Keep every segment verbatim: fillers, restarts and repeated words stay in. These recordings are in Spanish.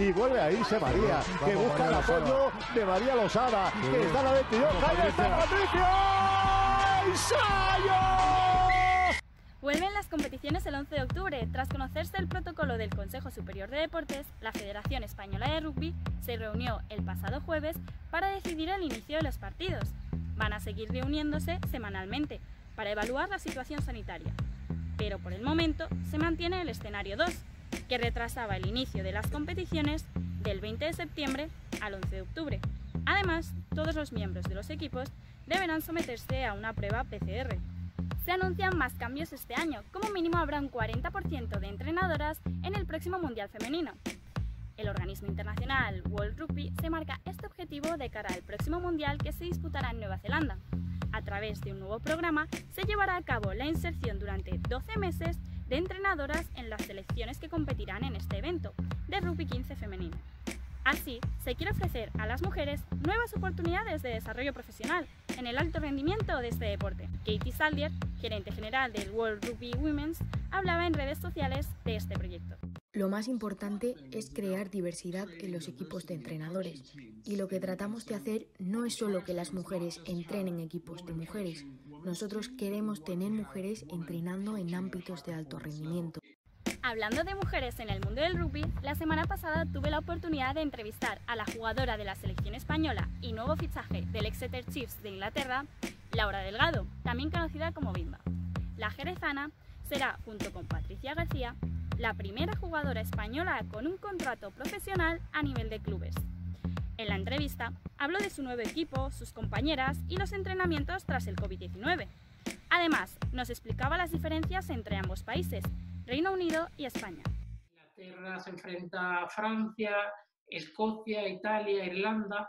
y vuelve a irse María, que vamos, busca el apoyo de María Lozada, sí, que está a la veintidós. ¡Ahí está Patricia! ¡Ensayo! Vuelven las competiciones el once de octubre. Tras conocerse el protocolo del Consejo Superior de Deportes, la Federación Española de Rugby se reunió el pasado jueves para decidir el inicio de los partidos. Van a seguir reuniéndose semanalmente para evaluar la situación sanitaria. Pero por el momento se mantiene el escenario dos, que retrasaba el inicio de las competiciones del veinte de septiembre al once de octubre. Además, todos los miembros de los equipos deberán someterse a una prueba P C R. Se anuncian más cambios este año, como mínimo habrá un cuarenta por ciento de entrenadoras en el próximo Mundial Femenino. El organismo internacional World Rugby se marca este objetivo de cara al próximo Mundial que se disputará en Nueva Zelanda. A través de un nuevo programa se llevará a cabo la inserción durante doce meses de entrenadoras en las selecciones que competirán en este evento de rugby quince femenino. Así, se quiere ofrecer a las mujeres nuevas oportunidades de desarrollo profesional en el alto rendimiento de este deporte. Katie Sadler, gerente general del World Rugby Women's, hablaba en redes sociales de este proyecto. Lo más importante es crear diversidad en los equipos de entrenadores, y lo que tratamos de hacer no es solo que las mujeres entrenen equipos de mujeres. Nosotros queremos tener mujeres entrenando en ámbitos de alto rendimiento. Hablando de mujeres en el mundo del rugby, la semana pasada tuve la oportunidad de entrevistar a la jugadora de la selección española y nuevo fichaje del Exeter Chiefs de Inglaterra, Laura Delgado, también conocida como Bimba. La jerezana será, junto con Patricia García, la primera jugadora española con un contrato profesional a nivel de clubes. En la entrevista habló de su nuevo equipo, sus compañeras y los entrenamientos tras el COVID diecinueve. Además, nos explicaba las diferencias entre ambos países, Reino Unido y España. Inglaterra se enfrenta a Francia, Escocia, Italia, Irlanda,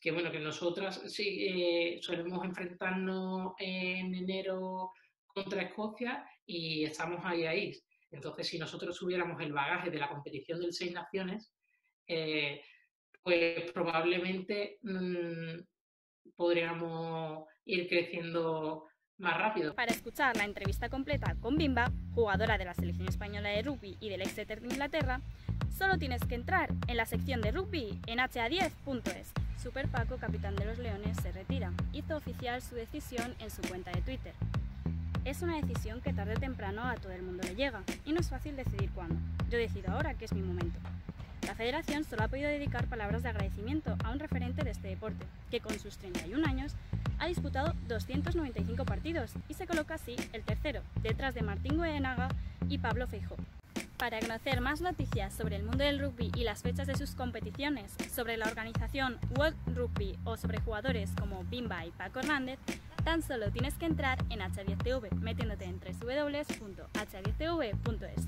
que bueno, que nosotras sí eh, solemos enfrentarnos en enero contra Escocia y estamos ahí ahí. Entonces, si nosotros tuviéramos el bagaje de la competición del Seis Naciones, eh, pues probablemente mmm, podríamos ir creciendo más rápido. Para escuchar la entrevista completa con Bimba, jugadora de la selección española de rugby y del Exeter de Inglaterra, solo tienes que entrar en la sección de rugby en H A diez punto es. Super Paco, capitán de los Leones, se retira. Hizo oficial su decisión en su cuenta de Twitter. Es una decisión que tarde o temprano a todo el mundo le llega, y no es fácil decidir cuándo. Yo decido ahora que es mi momento. La Federación solo ha podido dedicar palabras de agradecimiento a un referente de este deporte, que con sus treinta y un años ha disputado doscientos noventa y cinco partidos y se coloca así el tercero, detrás de Martín Guedenaga y Pablo Feijo. Para conocer más noticias sobre el mundo del rugby y las fechas de sus competiciones, sobre la organización World Rugby o sobre jugadores como Bimba y Paco Hernández, tan solo tienes que entrar en H A diez T V metiéndote en doble u doble u doble u punto H A diez T V punto es.